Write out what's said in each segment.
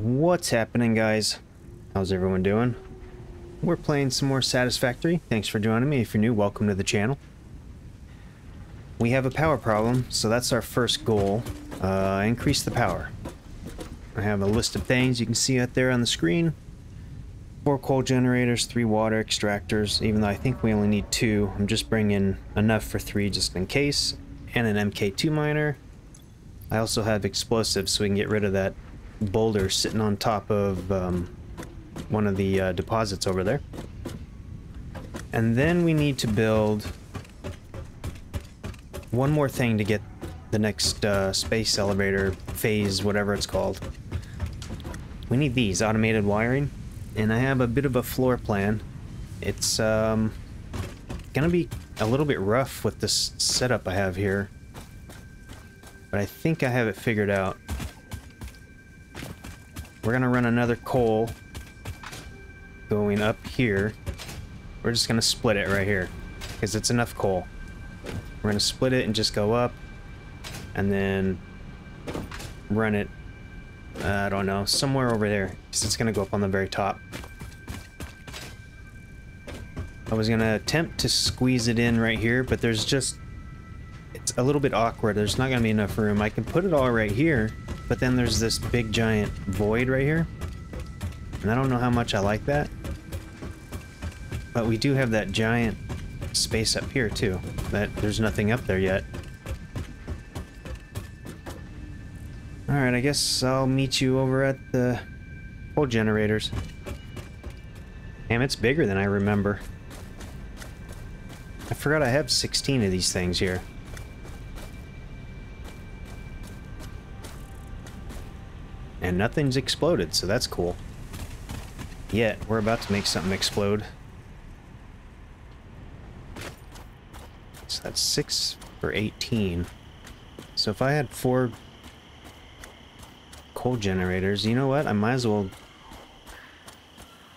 What's happening, guys? How's everyone doing? We're playing some more Satisfactory. Thanks for joining me. If you're new, welcome to the channel. We have a power problem, so that's our first goal. Increase the power. I have a list of things you can see out there on the screen. 4 coal generators, 3 water extractors, even though I think we only need 2. I'm just bringing enough for 3 just in case. And an MK2 miner. I also have explosives so we can get rid of that boulder sitting on top of one of the deposits over there. And then we need to build one more thing to get the next space elevator phase, whatever it's called. We need these automated wiring, and I have a bit of a floor plan. It's gonna be a little bit rough with this setup I have here, but I think I have it figured out. We're gonna run another coal going up here. We're just gonna split it right here because it's enough coal. We're gonna split it and just go up and then run it, I don't know, somewhere over there because it's gonna go up on the very top. I was gonna attempt to squeeze it in right here, but there's just, it's a little bit awkward. There's not gonna be enough room. I can put it all right here, but then there's this big giant void right here, and I don't know how much I like that. But we do have that giant space up here too, that there's nothing up there yet. Alright, I guess I'll meet you over at the coal generators. Damn, it's bigger than I remember. I forgot I have 16 of these things here. And nothing's exploded, so that's cool. Yet, we're about to make something explode. So that's 6 for 18. So if I had 4 coal generators, you know what? I might as well...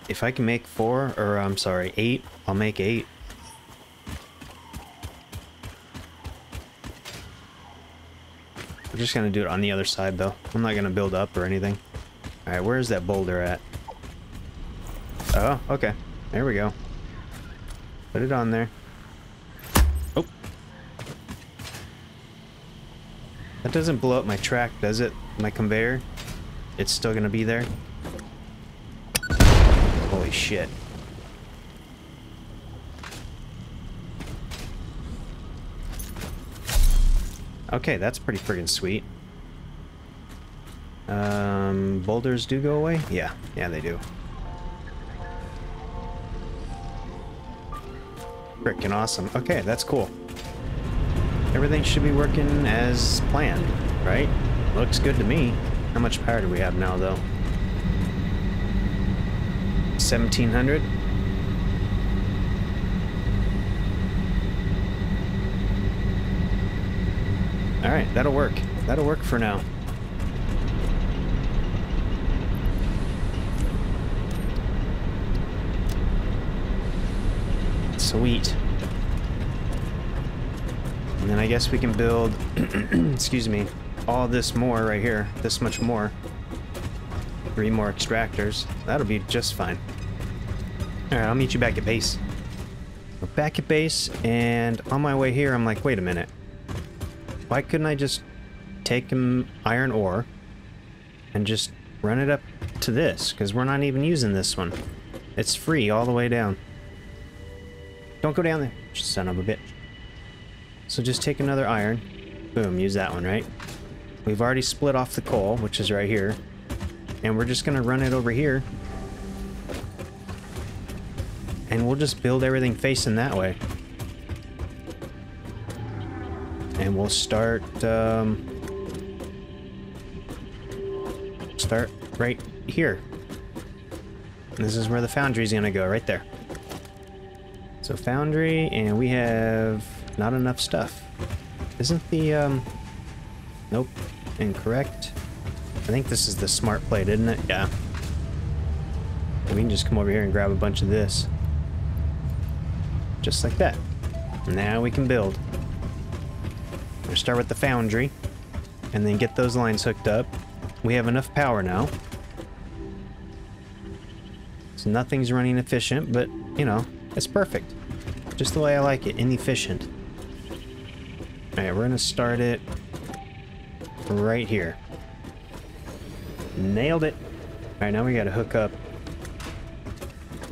If I can make 4, or I'm sorry, 8, I'll make 8. I'm just gonna do it on the other side though. I'm not gonna build up or anything. Alright, where is that boulder at? Oh, okay. There we go. Put it on there. Oh. That doesn't blow up my track, does it? My conveyor? It's still gonna be there? Holy shit. Okay, that's pretty friggin' sweet. Boulders do go away? Yeah, they do. Frickin' awesome. Okay, that's cool. Everything should be working as planned, right? Looks good to me. How much power do we have now, though? 1700? Alright, that'll work. That'll work for now. Sweet. And then I guess we can build, excuse me, all this more right here. This much more. 3 more extractors. That'll be just fine. Alright, I'll meet you back at base. We're back at base, and on my way here, I'm like, wait a minute. Why couldn't I just take an iron ore and just run it up to this? Because we're not even using this one. It's free all the way down. Don't go down there, son of a bitch. So just take another iron. Boom, use that one, right? We've already split off the coal, which is right here. And we're just going to run it over here. And we'll just build everything facing that way. And we'll start right here. This is where the foundry's gonna go, right there. So foundry, and we have not enough stuff. Isn't the nope, incorrect. I think this is the smart plate, isn't it? Yeah. We can just come over here and grab a bunch of this. Just like that. Now we can build. Start with the foundry and then get those lines hooked up. We have enough power now. So nothing's running efficient, but, you know, it's perfect. Just the way I like it, inefficient. Alright, we're gonna start it right here. Nailed it! Alright, now we gotta hook up.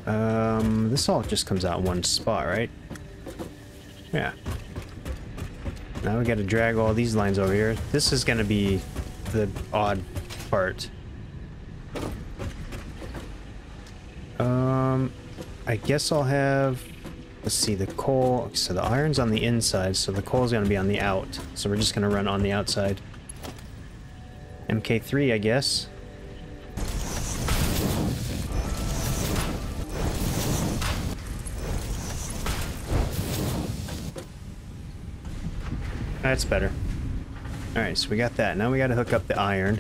This all just comes out in one spot, right? Yeah. Now we gotta drag all these lines over here. This is gonna be the odd part. I guess I'll have... Let's see, the coal... So the iron's on the inside, so the coal's gonna be on the out. So we're just gonna run on the outside. MK3, I guess. That's better. Alright, so we got that. Now we gotta hook up the iron.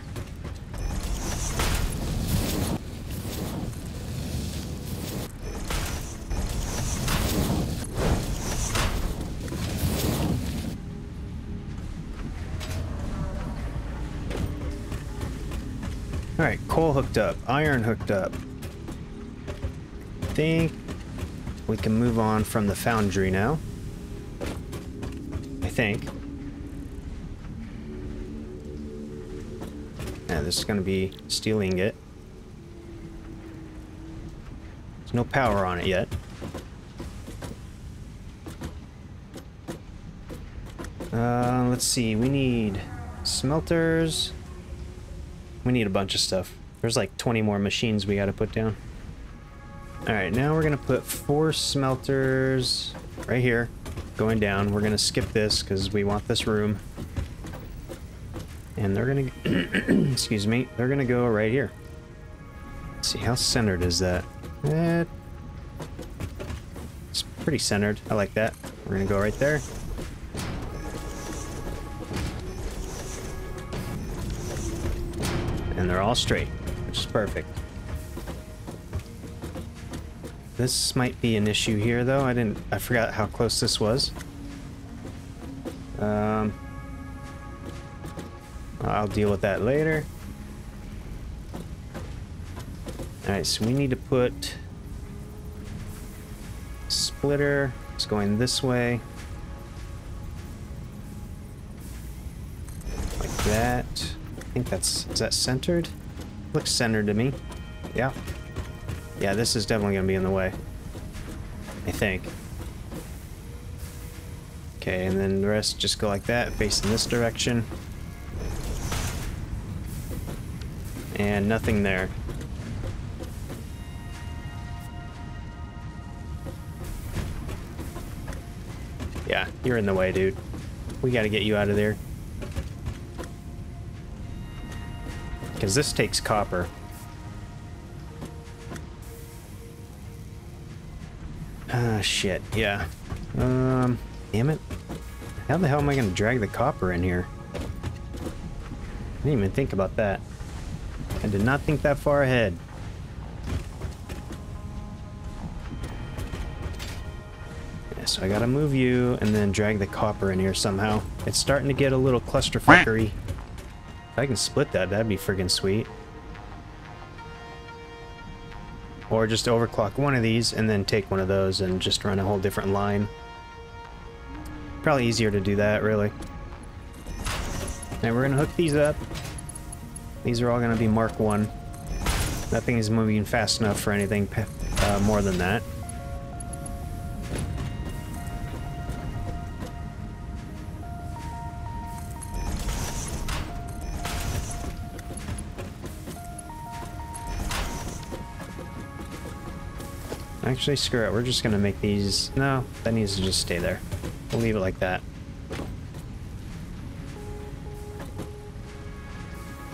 Alright, coal hooked up, iron hooked up. I think we can move on from the foundry now. I think. Yeah, this is gonna be steel ingot. There's no power on it yet. Let's see, we need smelters. We need a bunch of stuff. There's like 20 more machines we gotta put down. Alright, now we're gonna put 4 smelters right here, going down. We're gonna skip this because we want this room. And they're gonna, excuse me, they're gonna go right here. Let's see, how centered is that? It's pretty centered. I like that. We're gonna go right there. And they're all straight, which is perfect. This might be an issue here, though. I forgot how close this was. I'll deal with that later. Alright, so we need to put splitter. It's going this way. Like that. I think that's... Is that centered? Looks centered to me. Yeah. Yeah, this is definitely going to be in the way. I think. Okay, and then the rest just go like that, facing this direction. And nothing there. Yeah, you're in the way, dude. We got to get you out of there. Because this takes copper. Ah, shit, yeah. Damn it. How the hell am I going to drag the copper in here? I didn't even think about that. I did not think that far ahead. Yeah, so I gotta move you and then drag the copper in here somehow. It's starting to get a little clusterfuckery. If I can split that, that'd be friggin' sweet. Or just overclock one of these and then take one of those and just run a whole different line. Probably easier to do that, really. Now we're gonna hook these up. These are all gonna be Mark 1. Nothing is moving fast enough for anything more than that. Actually, screw it. We're just gonna make these... No, that needs to just stay there. We'll leave it like that.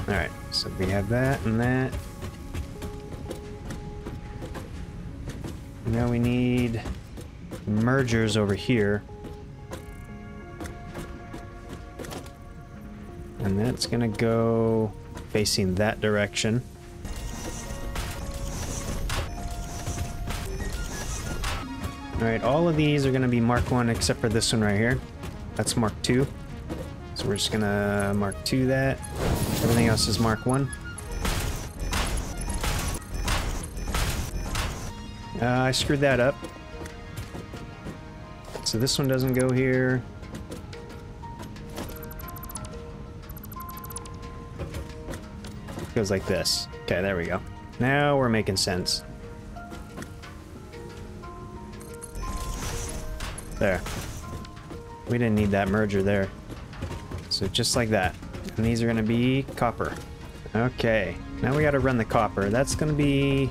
Alright, so we have that and that. Now we need mergers over here. And that's gonna go facing that direction. Alright, all of these are going to be Mark 1 except for this one right here. That's Mark 2. So we're just going to Mark 2 that. Everything else is Mark 1. I screwed that up. So this one doesn't go here. It goes like this. Okay, there we go. Now we're making sense. There. We didn't need that merger there. So just like that. And these are gonna be copper. Okay, now we gotta run the copper. That's gonna be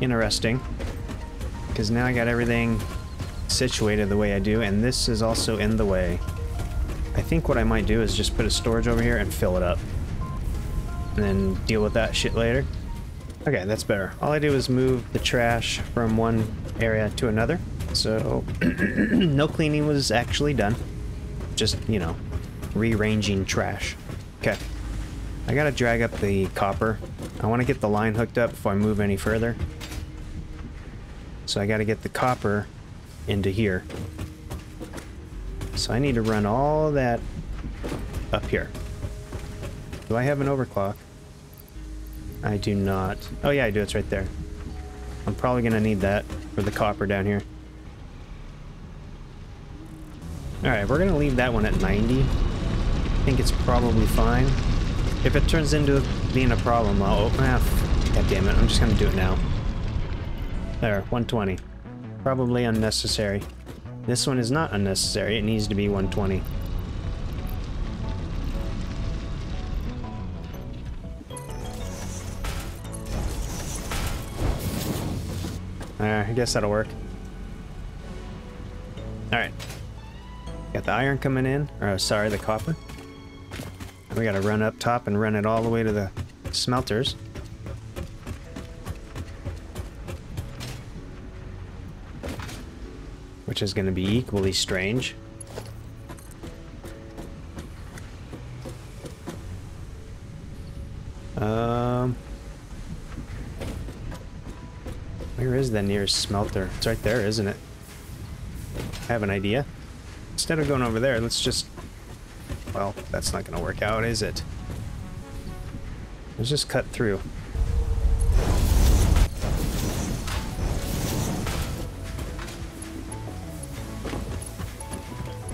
interesting, because now I got everything situated the way I do, and this is also in the way. I think what I might do is just put a storage over here and fill it up, and then deal with that shit later. Okay, that's better. All I do is move the trash from one area to another, so no cleaning was actually done. Just, you know, rearranging trash. Okay. I gotta drag up the copper. I want to get the line hooked up before I move any further. So I gotta get the copper into here. So I need to run all that up here. Do I have an overclock? I do not. Oh yeah, I do. It's right there. I'm probably gonna need that for the copper down here. Alright, we're gonna leave that one at 90. I think it's probably fine. If it turns into being a problem, I'll open up. God damn it, I'm just gonna do it now. There, 120. Probably unnecessary. This one is not unnecessary, it needs to be 120. I guess that'll work. Alright. Got the iron coming in, or sorry, the copper. We gotta run up top and run it all the way to the smelters. Which is gonna be equally strange. Where is the nearest smelter? It's right there, isn't it? I have an idea. Instead of going over there, let's just... Well, that's not going to work out, is it? Let's just cut through.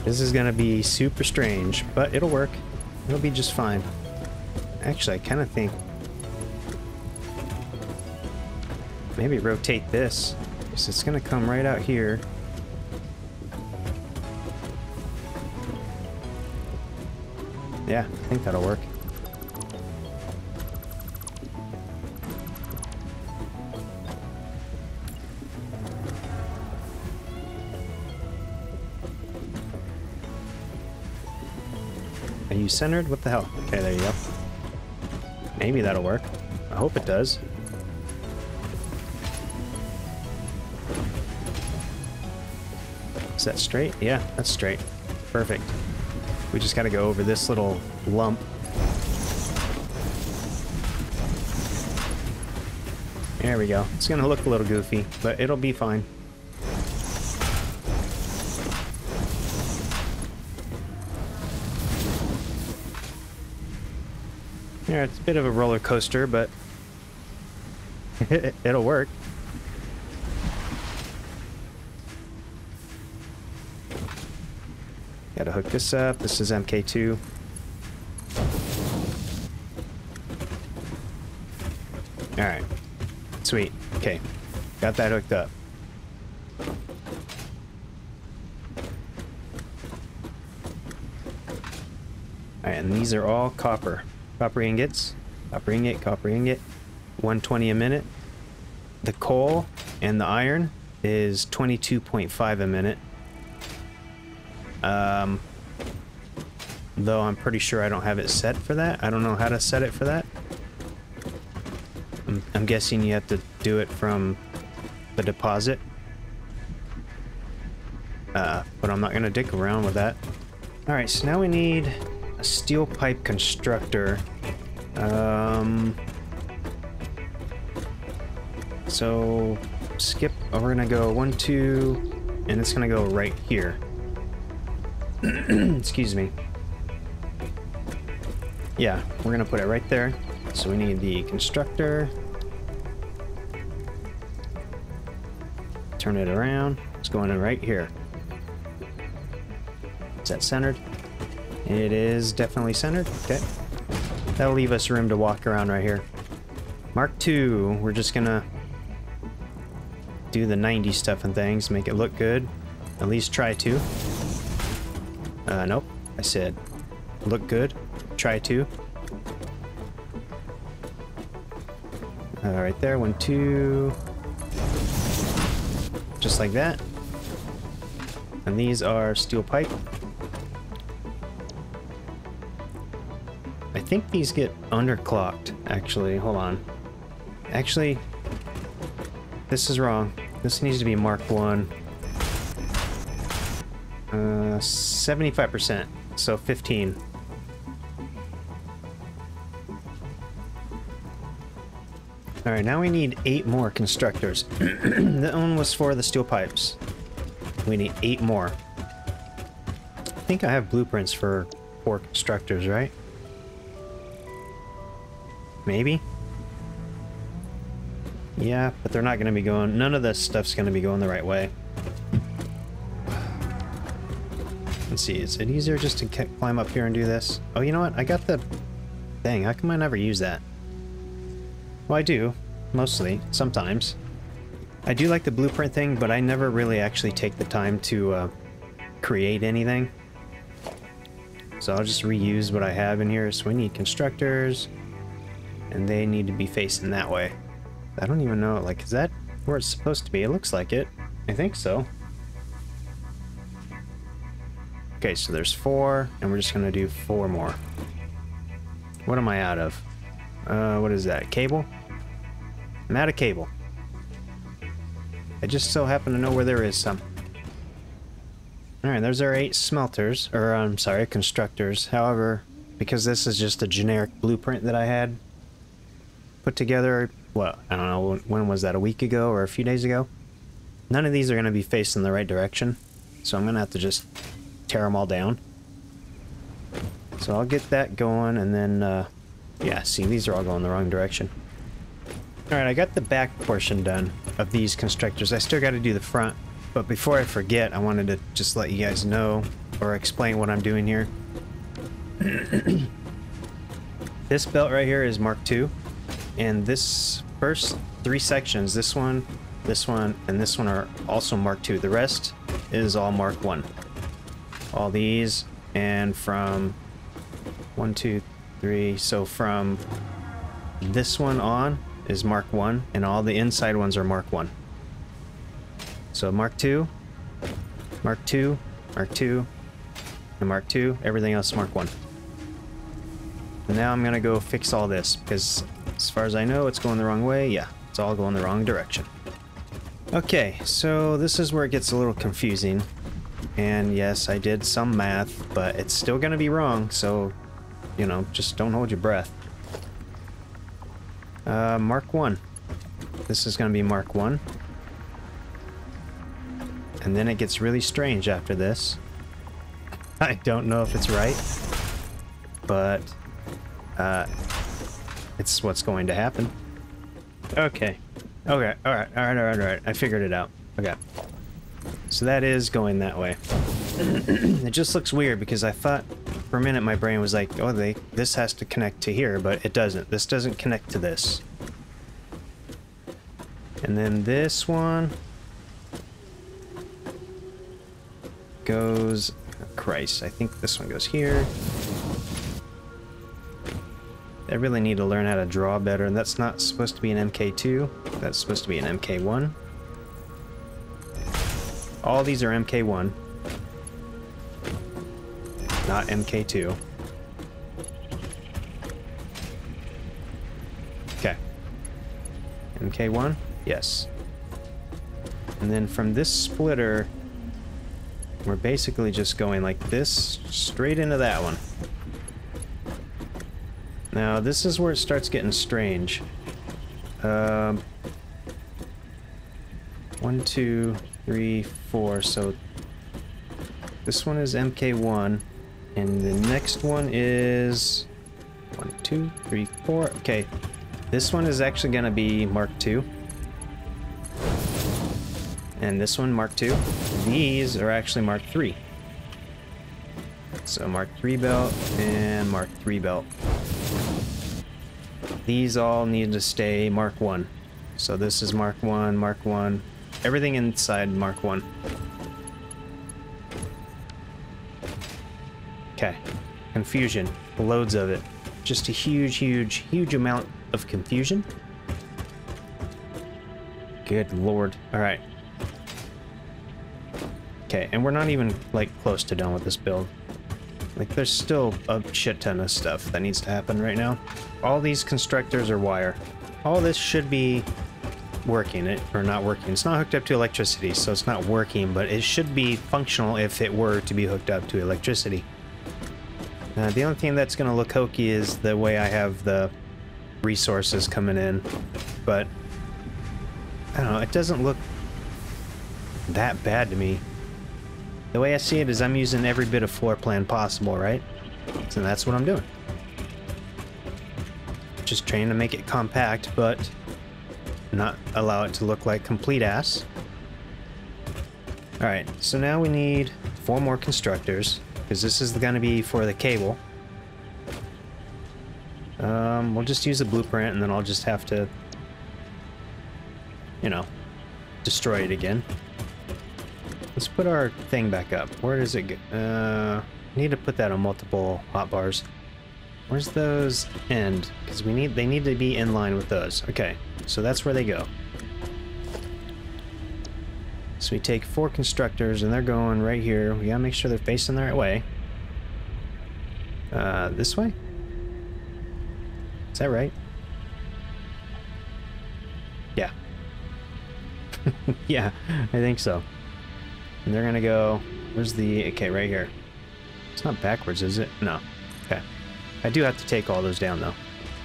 This is going to be super strange, but it'll work. It'll be just fine. Actually, I kind of think... Maybe rotate this. Because it's going to come right out here. Yeah, I think that'll work. Are you centered? What the hell? Okay, there you go. Maybe that'll work. I hope it does. Is that straight? Yeah, that's straight. Perfect. We just gotta go over this little lump. There we go. It's gonna look a little goofy, but it'll be fine. Yeah, it's a bit of a roller coaster, but it'll work. Gotta hook this up. This is MK2. Alright. Sweet. Okay. Got that hooked up. Alright, and these are all copper. Copper ingots. Copper ingot, copper ingot. 120 a minute. The coal and the iron is 22.5 a minute. Though I'm pretty sure I don't have it set for that. I don't know how to set it for that. I'm guessing you have to do it from the deposit. But I'm not gonna dick around with that. Alright, so now we need a steel pipe constructor. So skip, oh, we're gonna go 1, 2, and it's gonna go right here. Excuse me. Yeah, we're gonna put it right there. So we need the constructor. turn it around. It's going in right here. Is that centered? It is definitely centered. Okay. That'll leave us room to walk around right here. Mark II. We're just gonna do the 90 stuff and things, make it look good. At least try to. Nope. I said look good. Try to. Right there. 1, 2. Just like that. And these are steel pipe. I think these get underclocked, actually. Hold on. Actually, this is wrong. This needs to be Mark 1. 75%, so 15. Alright, now we need 8 more constructors. That one was for the steel pipes. We need 8 more. I think I have blueprints for 4 constructors, right? Maybe? Yeah, but they're not going to be going... None of this stuff's going to be going the right way. Let's see, is it easier just to climb up here and do this? Oh, you know what? I got the... Dang, how come I never use that? Well, I do. Mostly. Sometimes. I do like the blueprint thing, but I never really actually take the time to create anything. So I'll just reuse what I have in here. So we need constructors, and they need to be facing that way. I don't even know, like, is that where it's supposed to be? It looks like it. I think so. Okay, so there's 4, and we're just gonna do 4 more. What am I out of? What is that? Cable? I'm out of cable. I just so happen to know where there is some. Alright, there's our 8 smelters. Or, I'm sorry, constructors. However, because this is just a generic blueprint that I had put together, well, I don't know, when was that? A week ago or a few days ago? None of these are going to be facing the right direction. So I'm going to have to just tear them all down. So I'll get that going and then... yeah, see, these are all going the wrong direction. Alright, I got the back portion done of these constructors. I still got to do the front, but before I forget, I wanted to just let you guys know or explain what I'm doing here. This belt right here is Mark II, and this first 3 sections, this one, and this one are also Mark II. The rest is all Mark I. All these, and from 1, 2, 3, so from this one on is Mark I, and all the inside ones are Mark I. So Mark II, Mark II, Mark II, and Mark II. Everything else is Mark I. And now I'm gonna go fix all this because, as far as I know, it's going the wrong way. Yeah, it's all going the wrong direction. Okay, so this is where it gets a little confusing. And yes, I did some math, but it's still gonna be wrong. So, you know, just don't hold your breath. Mark 1. This is going to be Mark 1. And then it gets really strange after this. I don't know if it's right, but it's what's going to happen. Okay. Okay. All right. All right. All right. All right. I figured it out. Okay. So that is going that way. It just looks weird because I thought... For a minute, my brain was like, oh, this has to connect to here, but it doesn't. This doesn't connect to this. And then this one goes... Oh, Christ, I think this one goes here. I really need to learn how to draw better, and that's not supposed to be an MK2. That's supposed to be an MK1. All these are MK1. Not MK2. Okay. MK1? Yes. And then from this splitter, we're basically just going like this, straight into that one. Now, this is where it starts getting strange. 1, 2, 3, 4. So this one is MK1. And the next one is 1, 2, 3, 4. Okay, this one is actually going to be Mark II. and this one Mark II. These are actually Mark III. So Mark III belt and Mark III belt. These all need to stay Mark I. So this is Mark I, Mark I. Everything inside Mark I. Okay. Confusion. Loads of it. Just a huge, huge, huge amount of confusion. Good lord. Alright. Okay, and we're not even, like, close to done with this build. Like, there's still a shit ton of stuff that needs to happen right now. All these constructors are wire. All this should be working, or not working. It's not hooked up to electricity, so it's not working, but it should be functional if it were to be hooked up to electricity. The only thing that's going to look hokey is the way I have the resources coming in, but I don't know, it doesn't look that bad to me. The way I see it is I'm using every bit of floor plan possible, right? So that's what I'm doing. Just trying to make it compact, but not allow it to look like complete ass. Alright, so now we need 4 more constructors, because this is going to be for the cable. We'll just use a blueprint, and then I'll just have to, you know, destroy it again. Let's put our thing back up. Where does it go? Need to put that on multiple hotbars. Where's those end? Because we need, they need to be in line with those. Okay, so that's where they go. So we take 4 constructors, and they're going right here. We gotta make sure they're facing the right way. This way? Is that right? Yeah. Yeah, I think so. And they're gonna go... Where's the... Okay, right here. It's not backwards, is it? No. Okay. I do have to take all those down, though.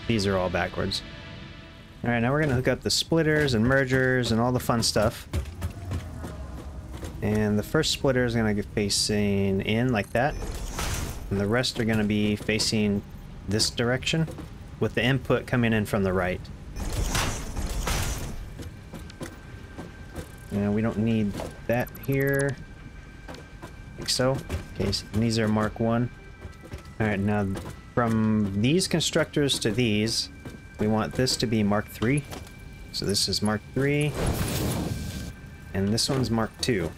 These are all backwards. Alright, now we're gonna hook up the splitters and mergers and all the fun stuff. And the first splitter is gonna be facing in like that. And the rest are gonna be facing this direction, with the input coming in from the right. And we don't need that here. Like so. Okay, so these are Mark I. Alright, now from these constructors to these, we want this to be Mark III. So this is Mark III. And this one's Mark II.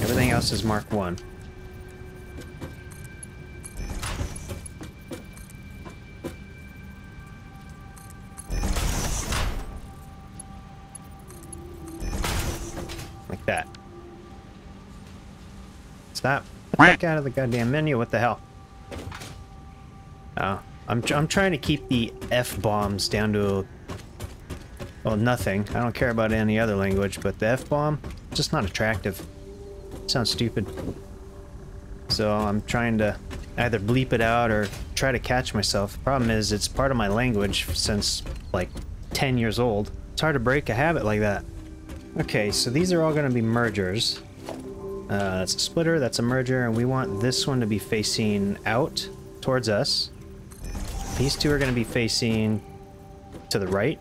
Everything else is Mark I. Like that. Stop. Back out of the goddamn menu. What the hell? Oh. I'm trying to keep the F-bombs down to... Well, nothing. I don't care about any other language, but the F-bomb, just not attractive. It sounds stupid. So I'm trying to either bleep it out or try to catch myself. The problem is it's part of my language since, like, 10 years old. It's hard to break a habit like that. Okay, so these are all going to be mergers. That's a splitter, that's a merger, and we want this one to be facing out towards us. These two are going to be facing to the right.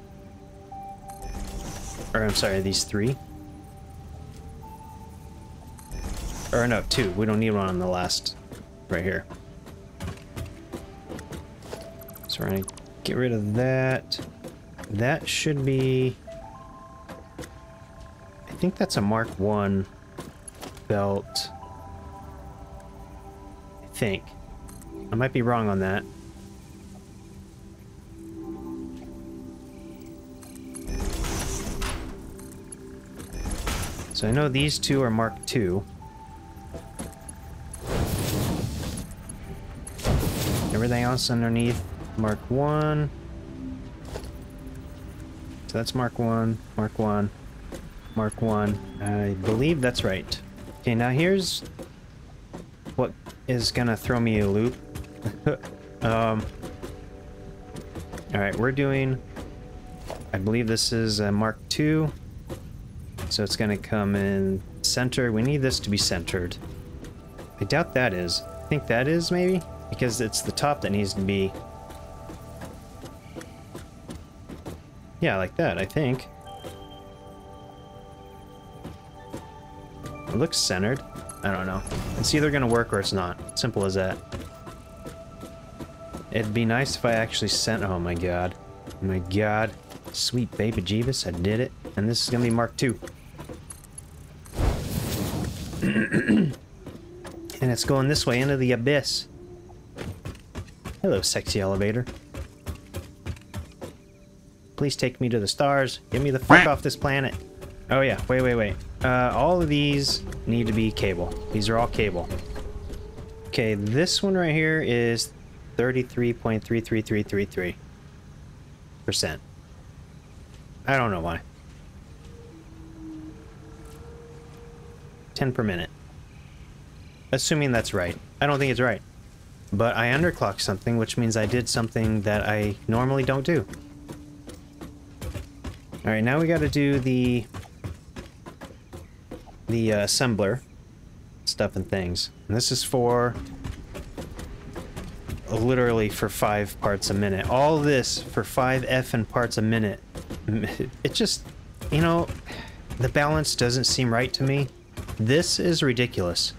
Or, I'm sorry, these 3. Or, no, 2. We don't need one on the last. Right here. So, we're going to get rid of that. That should be... I think that's a Mark I belt. I think. I might be wrong on that. So I know these 2 are Mark II. Everything else underneath Mark I. So that's Mark I, Mark I, Mark I. I believe that's right. Okay, now here's what is gonna throw me a loop. Alright, we're doing... I believe this is a Mark II. So it's going to come in center. We need this to be centered. I doubt that is. I think that is, maybe? Because it's the top that needs to be... Yeah, like that, I think. It looks centered. I don't know. It's either gonna work or it's not. Simple as that. It'd be nice if I actually sent. Oh my god. Oh my god. Sweet baby Jeebus, I did it. And this is gonna be Mark II. And it's going this way into the abyss. Hello, sexy elevator. Please take me to the stars. Get me the fuck off this planet. Oh yeah, wait. All of these need to be cable. These are all cable. Okay, this one right here is 33.33333%. I don't know why. 10 per minute. Assuming that's right. I don't think it's right. But I underclocked something, which means I did something that I normally don't do. Alright, now we gotta do the assembler stuff and things. And this is for literally for 5 parts a minute. All this for 5 effing parts a minute. It just, you know, the balance doesn't seem right to me. This is ridiculous.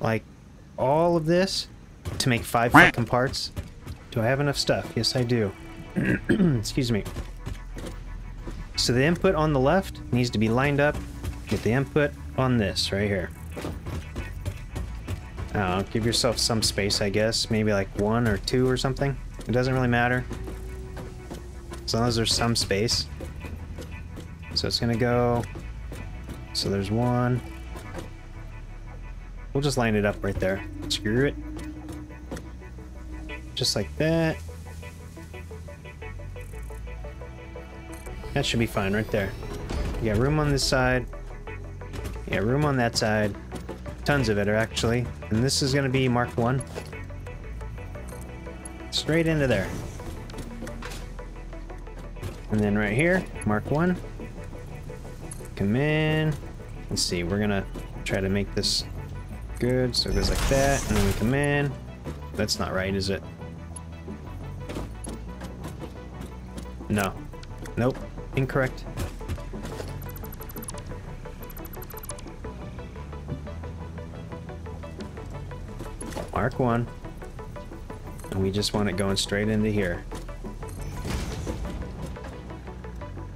Like, all of this to make 5 fucking parts. Do I have enough stuff? Yes, I do. Excuse me. So the input on the left needs to be lined up with the input on this right here. Give yourself some space, I guess. Maybe like 1 or 2 or something. It doesn't really matter. As long as there's some space. So it's gonna go. So there's 1. We'll just line it up right there. Screw it. Just like that. That should be fine right there. You got room on this side. You got room on that side. Tons of it, actually. And this is going to be Mark 1. Straight into there. And then right here, Mark 1. Come in. Let's see, we're going to try to make this good. So it goes like that. And then we come in. That's not right, is it? No. Nope. Incorrect. Mark 1. And we just want it going straight into here.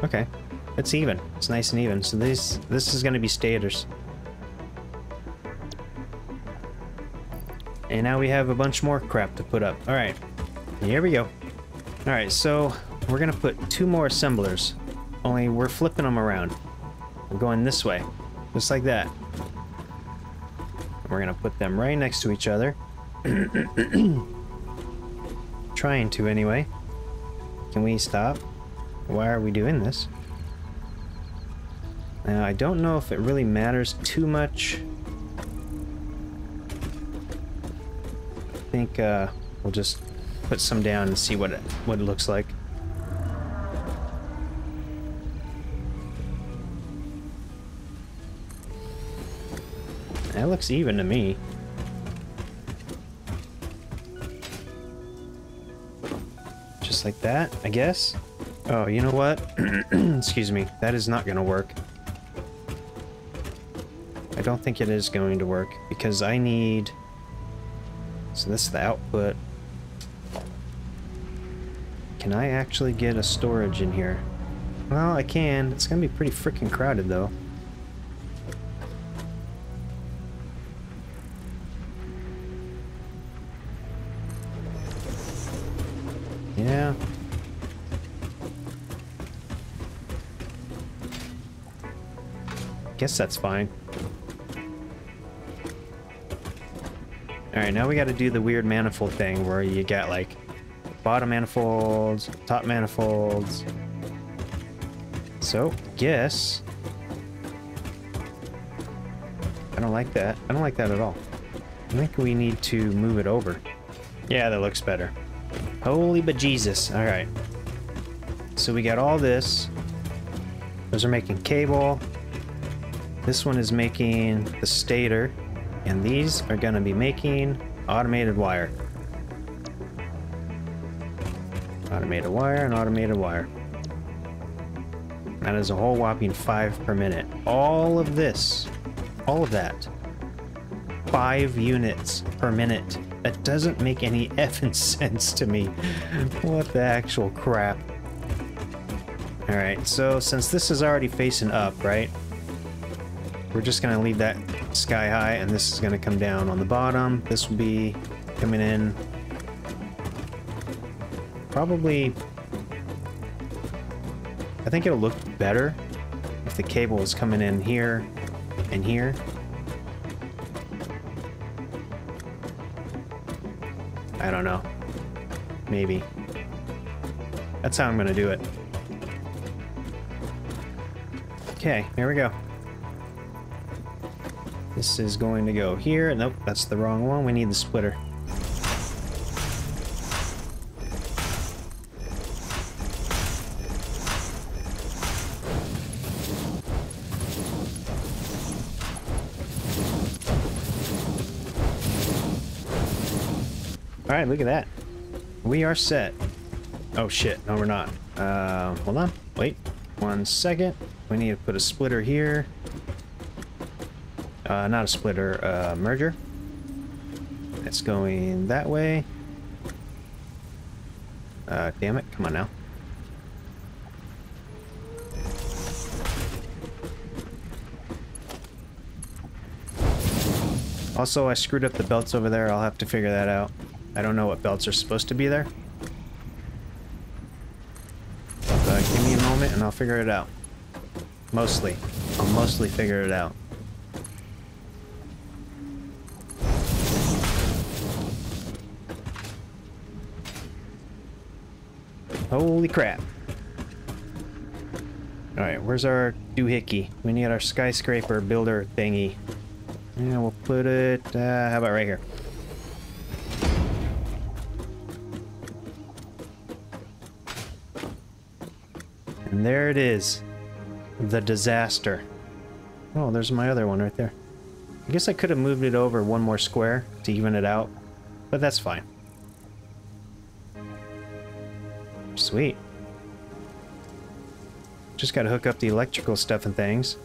Okay. It's even. It's nice and even. So this is going to be stators. And now we have a bunch more crap to put up. Alright. Here we go. Alright, so we're going to put 2 more assemblers. Only we're flipping them around. We're going this way. Just like that. We're going to put them right next to each other. Trying to, anyway. Can we stop? Why are we doing this? Now, I don't know if it really matters too much. I think we'll just put some down and see what it looks like. That looks even to me. Just like that, I guess. Oh, you know what? Excuse me. That is not going to work. I don't think it is going to work because I need... So this is the output. Can I actually get a storage in here? Well, I can. It's going to be pretty freaking crowded, though. Yeah. Guess that's fine. Alright, now we gotta do the weird manifold thing where you got like bottom manifolds, top manifolds. So, guess. I don't like that. I don't like that at all. I think we need to move it over. Yeah, that looks better. Holy bejesus. Alright. So we got all this. Those are making cable. This one is making the stator. And these are going to be making automated wire. Automated wire and automated wire. That is a whole whopping 5 per minute. All of this, all of that, 5 units per minute. That doesn't make any effing sense to me. What the actual crap? Alright, so since this is already facing up, right? We're just gonna leave that sky high, and this is gonna come down on the bottom. This will be coming in probably... I think it'll look better if the cable is coming in here and here. I don't know. Maybe. That's how I'm gonna do it. Okay, here we go. This is going to go here. Nope, that's the wrong one. We need the splitter. Alright, look at that. We are set. Oh shit, no we're not. Hold on. Wait. 1 second. We need to put a splitter here. Not a splitter, merger. That's going that way. Damn it. Come on now. Also, I screwed up the belts over there. I'll have to figure that out. I don't know what belts are supposed to be there. But give me a moment and I'll figure it out. Mostly. I'll mostly figure it out. Holy crap. Alright, where's our doohickey? We need our skyscraper builder thingy. Yeah, we'll put it... how about right here? And there it is. The disaster. Oh, there's my other one right there. I guess I could have moved it over one more square to even it out, but that's fine. Sweet. Just gotta hook up the electrical stuff and things.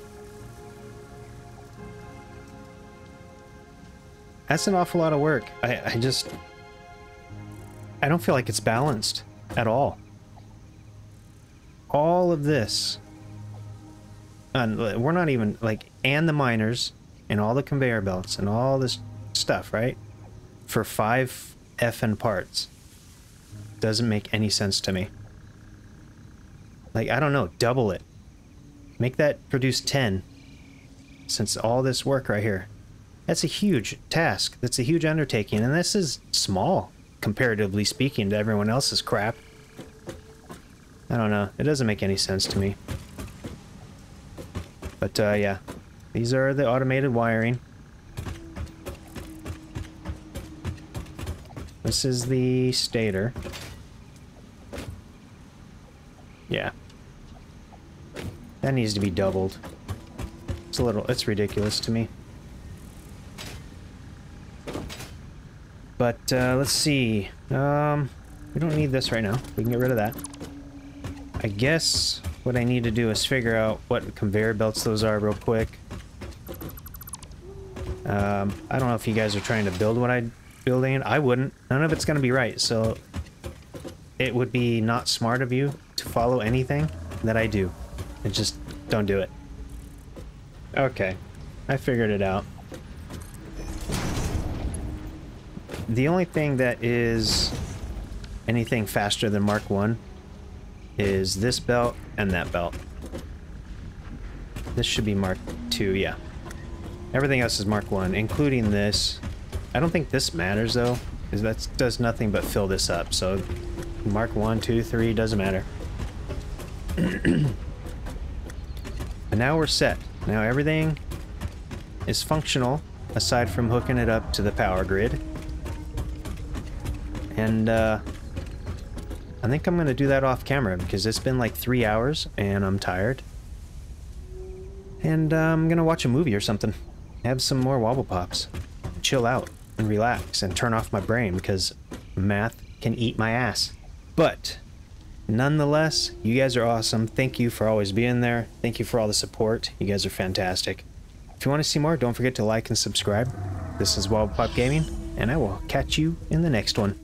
That's an awful lot of work. I just... I don't feel like it's balanced at all. All of this, and we're not even like, and the miners and all the conveyor belts and all this stuff, right? For 5 effing parts. Doesn't make any sense to me. Like, I don't know, double it. Make that produce 10. Since all this work right here. That's a huge task. That's a huge undertaking, and this is small, comparatively speaking, to everyone else's crap. I don't know. It doesn't make any sense to me. But, yeah. These are the automated wiring. This is the stator. Yeah. That needs to be doubled. It's a little... It's ridiculous to me. But, let's see. We don't need this right now. We can get rid of that. I guess what I need to do is figure out what conveyor belts those are real quick. I don't know if you guys are trying to build what I'm building. I wouldn't. None of it's going to be right, so it would be not smart of you to follow anything that I do. And just don't do it. Okay. I figured it out. The only thing that is anything faster than Mark 1 is this belt and that belt. This should be Mark 2, yeah. Everything else is Mark 1, including this. I don't think this matters, though, because that does nothing but fill this up. So Mark 1, 2, 3, doesn't matter. And now we're set. Now everything is functional, aside from hooking it up to the power grid. And, I think I'm gonna do that off camera because it's been like 3 hours and I'm tired. And I'm gonna watch a movie or something. Have some more Wobble Pops. Chill out and relax and turn off my brain because math can eat my ass. But Nonetheless, you guys are awesome. Thank you for always being there. Thank you for all the support. You guys are fantastic. If you want to see more, don't forget to like and subscribe. This is Wobble Pop Gaming, and I will catch you in the next one.